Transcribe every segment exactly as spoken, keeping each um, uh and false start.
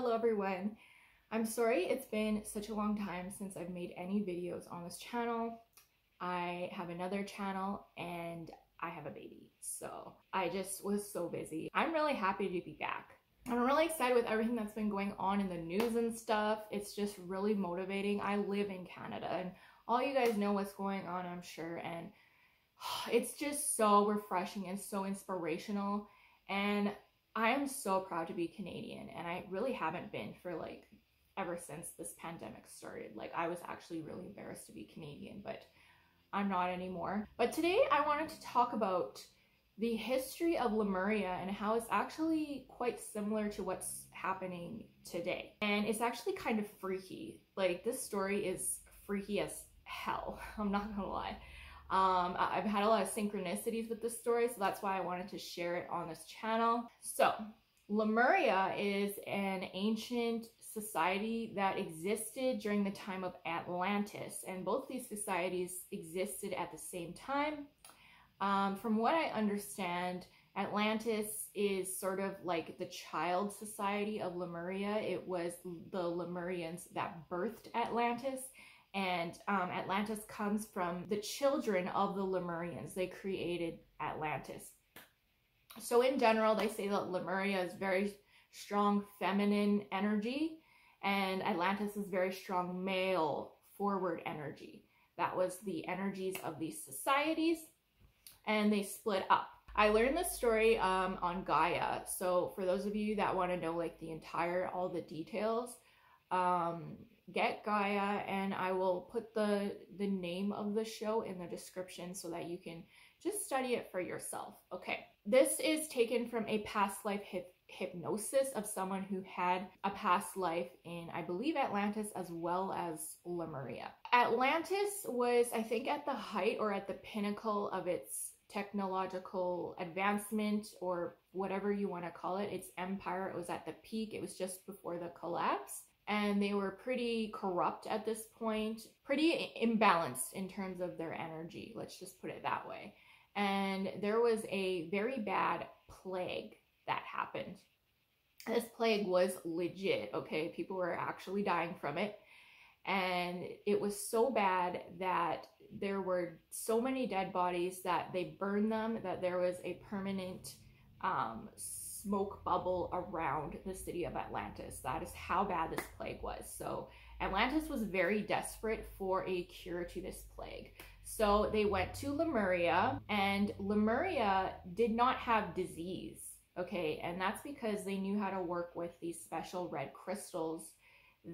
Hello everyone. I'm sorry it's been such a long time since I've made any videos on this channel. I have another channel and I have a baby, so I just was so busy. I'm really happy to be back. I'm really excited with everything that's been going on in the news and stuff. It's just really motivating. I live in Canada and all you guys know what's going on, I'm sure, and it's just so refreshing and so inspirational, and I am so proud to be Canadian, and I really haven't been for like ever since this pandemic started. Like, I was actually really embarrassed to be Canadian, but I'm not anymore. But today I wanted to talk about the history of Lemuria and how it's actually quite similar to what's happening today. And it's actually kind of freaky. Like, this story is freaky as hell, I'm not gonna lie. Um, I've had a lot of synchronicities with this story, so that's why I wanted to share it on this channel. So, Lemuria is an ancient society that existed during the time of Atlantis, and both these societies existed at the same time. Um, from what I understand, Atlantis is sort of like the child society of Lemuria. It was the Lemurians that birthed Atlantis. And um, Atlantis comes from the children of the Lemurians. They created Atlantis. So in general, they say that Lemuria is very strong feminine energy and Atlantis is very strong male forward energy. That was the energies of these societies, and they split up. I learned this story um, on Gaia. So for those of you that want to know like the entire, all the details, um, get Gaia, and I will put the the name of the show in the description so that you can just study it for yourself. Okay, this is taken from a past life hip hypnosis of someone who had a past life in, I believe, Atlantis as well as Lemuria. Atlantis was, I think, at the height or at the pinnacle of its technological advancement, or whatever you want to call it, its empire. It was at the peak. It was just before the collapse. And they were pretty corrupt at this point, pretty imbalanced in terms of their energy, let's just put it that way. And there was a very bad plague that happened. This plague was legit, okay? People were actually dying from it. And it was so bad that there were so many dead bodies that they burned them, that there was a permanent um, smoke bubble around the city of Atlantis. That is how bad this plague was. So Atlantis was very desperate for a cure to this plague. So they went to Lemuria, and Lemuria did not have disease, okay? And that's because they knew how to work with these special red crystals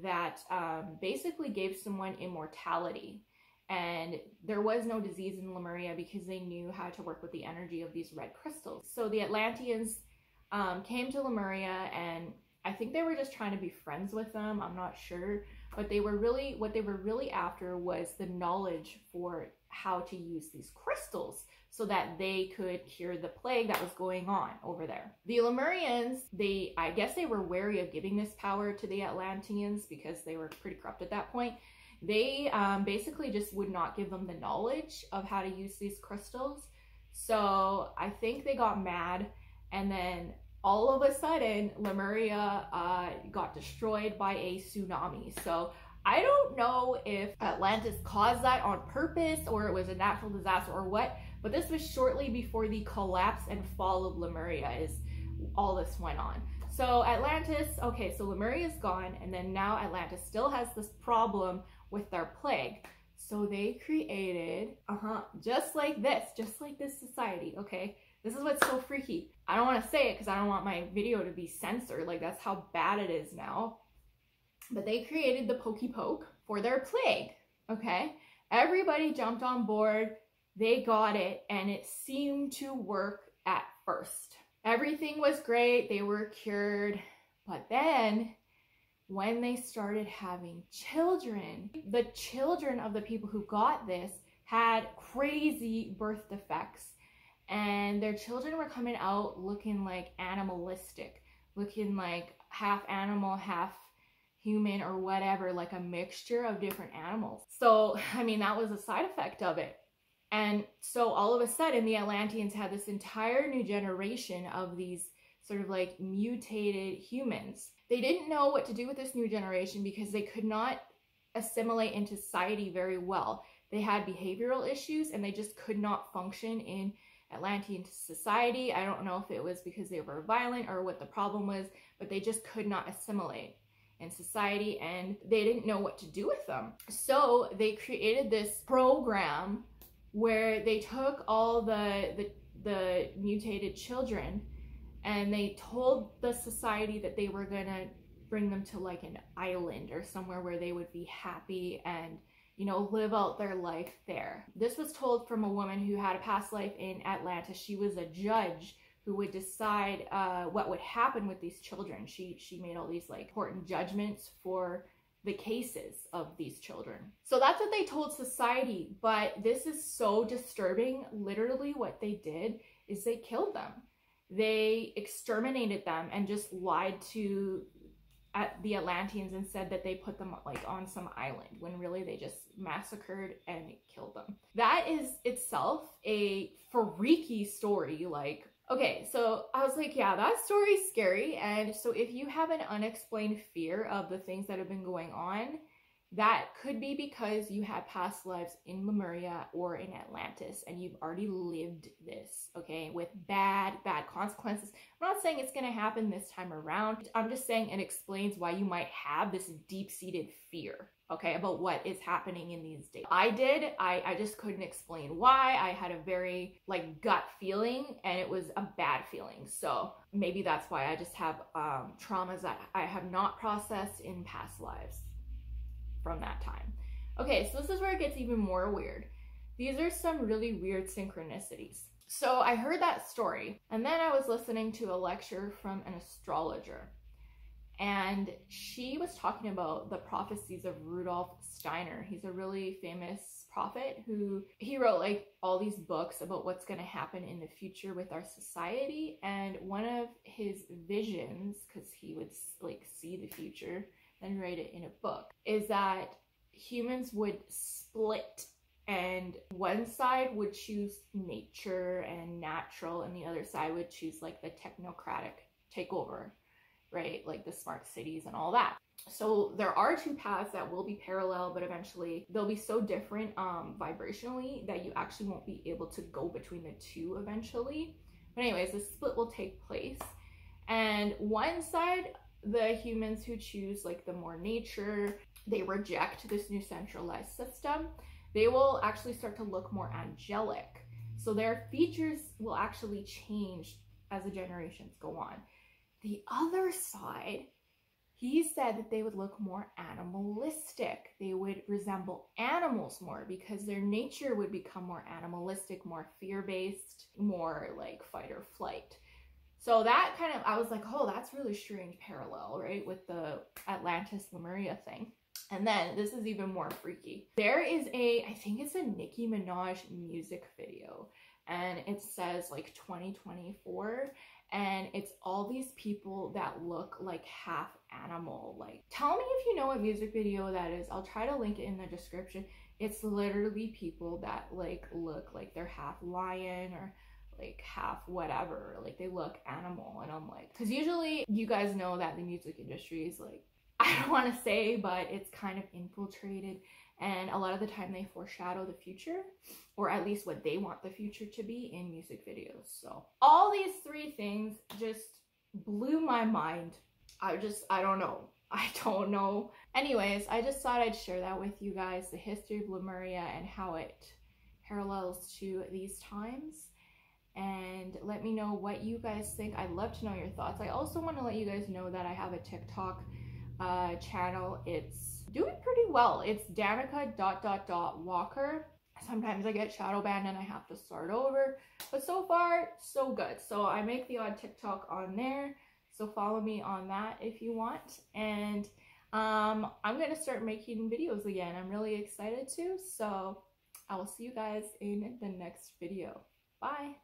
that um, basically gave someone immortality. And there was no disease in Lemuria because they knew how to work with the energy of these red crystals. So the Atlanteans Um, came to Lemuria, and I think they were just trying to be friends with them, I'm not sure, but they were really, what they were really after was the knowledge for how to use these crystals so that they could cure the plague that was going on over there. The Lemurians, they, I guess they were wary of giving this power to the Atlanteans because they were pretty corrupt at that point. They um, basically just would not give them the knowledge of how to use these crystals. So I think they got mad, and then all of a sudden, Lemuria uh, got destroyed by a tsunami. So I don't know if Atlantis caused that on purpose or it was a natural disaster or what, but this was shortly before the collapse and fall of Lemuria is all this went on. So Atlantis, okay, so Lemuria is gone, and then now Atlantis still has this problem with their plague. So they created, uh-huh, just like this, just like this society, okay? This is what's so freaky. I don't want to say it because I don't want my video to be censored. Like, that's how bad it is now. But they created the Pokey Poke for their plague, okay? Everybody jumped on board. They got it, and it seemed to work at first. Everything was great. They were cured. But then when they started having children, the children of the people who got this had crazy birth defects. And their children were coming out looking like animalistic, looking like half animal, half human or whatever, like a mixture of different animals. So, I mean, that was a side effect of it. And so all of a sudden, the Atlanteans had this entire new generation of these sort of like mutated humans. They didn't know what to do with this new generation because they could not assimilate into society very well. They had behavioral issues and they just could not function in Atlantean society. I don't know if it was because they were violent or what the problem was, but they just could not assimilate in society and they didn't know what to do with them. So they created this program where they took all the, the, the mutated children and they told the society that they were gonna bring them to like an island or somewhere where they would be happy and, you know, live out their life there. This was told from a woman who had a past life in Atlantis. She was a judge who would decide uh, what would happen with these children. She, she made all these like important judgments for the cases of these children. So that's what they told society, but this is so disturbing. Literally what they did is they killed them. They exterminated them and just lied to at the Atlanteans and said that they put them like on some island when really they just massacred and killed them. That is itself a freaky story. Like, okay, so I was like, yeah, that story's scary. And so if you have an unexplained fear of the things that have been going on, that could be because you had past lives in Lemuria or in Atlantis and you've already lived this, okay, with bad, bad consequences. I'm not saying it's going to happen this time around. I'm just saying it explains why you might have this deep-seated fear, okay, about what is happening in these days. I did. I, I just couldn't explain why. I had a very, like, gut feeling and it was a bad feeling. So maybe that's why I just have um, traumas that I have not processed in past lives from that time. Okay, so this is where it gets even more weird. These are some really weird synchronicities. So I heard that story and then I was listening to a lecture from an astrologer and she was talking about the prophecies of Rudolf Steiner. He's a really famous prophet who he wrote like all these books about what's going to happen in the future with our society, and one of his visions, because he would like see the future and write it in a book, is that humans would split and one side would choose nature and natural and the other side would choose like the technocratic takeover, right? Like the smart cities and all that. So there are two paths that will be parallel, but eventually they'll be so different um, vibrationally that you actually won't be able to go between the two eventually. But anyways, the split will take place and one side, the humans who choose like the more nature, they reject this new centralized system. They will actually start to look more angelic. So their features will actually change as the generations go on. The other side, he said that they would look more animalistic. They would resemble animals more because their nature would become more animalistic, more fear-based, more like fight or flight. So that kind of, I was like, oh, that's really strange parallel, right? With the Atlantis Lemuria thing. And then this is even more freaky. There is a, I think it's a Nicki Minaj music video and it says like twenty twenty-four and it's all these people that look like half animal. Like, tell me if you know what music video that is. I'll try to link it in the description. It's literally people that like look like they're half lion or like half whatever, like they look animal. And I'm like, because usually you guys know that the music industry is like, I don't want to say, but it's kind of infiltrated and a lot of the time they foreshadow the future, or at least what they want the future to be in music videos. So all these three things just blew my mind. I just, I don't know. I don't know. Anyways, I just thought I'd share that with you guys, the history of Lemuria and how it parallels to these times. And let me know what you guys think. I'd love to know your thoughts. I also want to let you guys know that I have a TikTok uh, channel. It's doing pretty well. It's Danica dot dot dot Walker. Sometimes I get shadow banned and I have to start over, but so far so good. So I make the odd TikTok on there. So follow me on that if you want. And um, I'm going to start making videos again. I'm really excited to. So I will see you guys in the next video. Bye.